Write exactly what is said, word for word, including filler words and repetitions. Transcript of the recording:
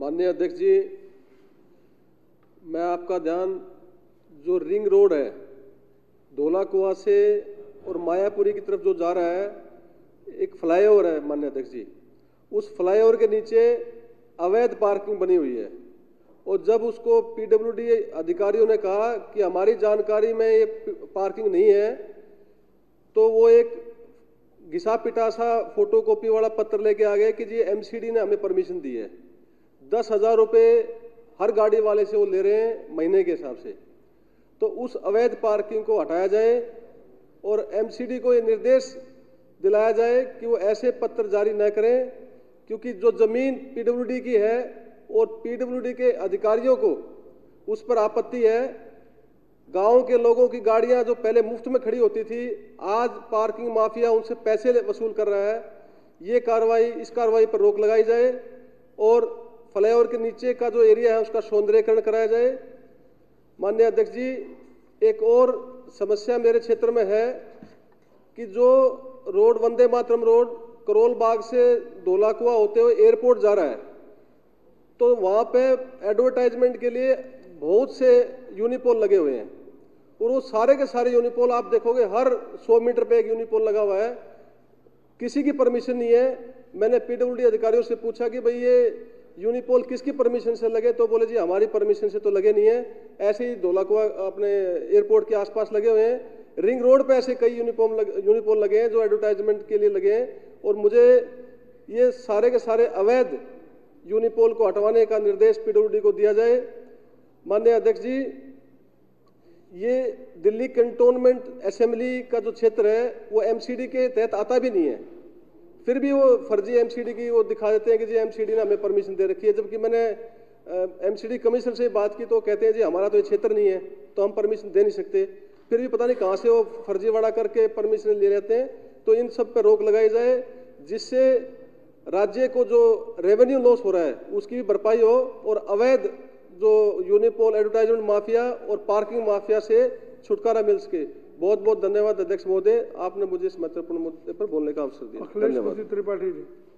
माननीय अध्यक्ष जी, मैं आपका ध्यान जो रिंग रोड है धोला कुआ से और मायापुरी की तरफ जो जा रहा है, एक फ्लाईओवर है माननीय अध्यक्ष जी, उस फ्लाईओवर के नीचे अवैध पार्किंग बनी हुई है। और जब उसको पीडब्ल्यूडी अधिकारियों ने कहा कि हमारी जानकारी में ये पार्किंग नहीं है, तो वो एक घिसा पिटा सा फोटो कॉपी वाला पत्र लेके आ गए कि जी एमसीडी ने हमें परमिशन दी है। दस हज़ार रुपये हर गाड़ी वाले से वो ले रहे हैं महीने के हिसाब से। तो उस अवैध पार्किंग को हटाया जाए और एमसीडी को ये निर्देश दिलाया जाए कि वो ऐसे पत्र जारी न करें, क्योंकि जो ज़मीन पीडब्ल्यूडी की है और पीडब्ल्यूडी के अधिकारियों को उस पर आपत्ति है। गाँव के लोगों की गाड़ियां जो पहले मुफ्त में खड़ी होती थी, आज पार्किंग माफिया उनसे पैसे वसूल कर रहा है। ये कार्रवाई, इस कार्रवाई पर रोक लगाई जाए और फ्लाईओवर के नीचे का जो एरिया है उसका सौंदर्यकरण कराया जाए। माननीय अध्यक्ष जी, एक और समस्या मेरे क्षेत्र में है कि जो रोड वंदे मातरम रोड करोल बाग से धोला कुआ होते हुए एयरपोर्ट जा रहा है, तो वहाँ पे एडवर्टाइजमेंट के लिए बहुत से यूनिपोल लगे हुए हैं और वो सारे के सारे यूनिपोल आप देखोगे हर सौ मीटर पे एक यूनिपोल लगा हुआ है। किसी की परमिशन नहीं है। मैंने पीडब्ल्यूडी अधिकारियों से पूछा कि भाई ये यूनिपोल किसकी परमिशन से लगे, तो बोले जी हमारी परमिशन से तो लगे नहीं है। ऐसे ही धोला कुआ अपने एयरपोर्ट के आसपास लगे हुए हैं, रिंग रोड पे ऐसे कई यूनिपोल यूनिपोल लगे हैं जो एडवर्टाइजमेंट के लिए लगे हैं। और मुझे ये सारे के सारे अवैध यूनिपोल को हटवाने का निर्देश पीडब्ल्यूडी को दिया जाए। माननीय अध्यक्ष जी, ये दिल्ली कंटोनमेंट असेंबली का जो क्षेत्र है वो एमसीडी के तहत आता भी नहीं है, फिर भी वो फर्जी एमसीडी की वो दिखा देते हैं कि जी एमसीडी ने हमें परमिशन दे रखी है। जबकि मैंने एमसीडी कमिश्नर से बात की तो कहते हैं जी हमारा तो ये क्षेत्र नहीं है तो हम परमिशन दे नहीं सकते, फिर भी पता नहीं कहाँ से वो फर्जीवाड़ा करके परमिशन ले लेते हैं। तो इन सब पर रोक लगाई जाए, जिससे राज्य को जो रेवेन्यू लॉस हो रहा है उसकी भी भरपाई हो और अवैध जो यूनिपोल एडवर्टाइजमेंट माफिया और पार्किंग माफिया से छुटकारा मिल सके। बहुत बहुत धन्यवाद अध्यक्ष महोदय, आपने मुझे इस महत्वपूर्ण मुद्दे पर बोलने का अवसर दिया। धन्यवाद।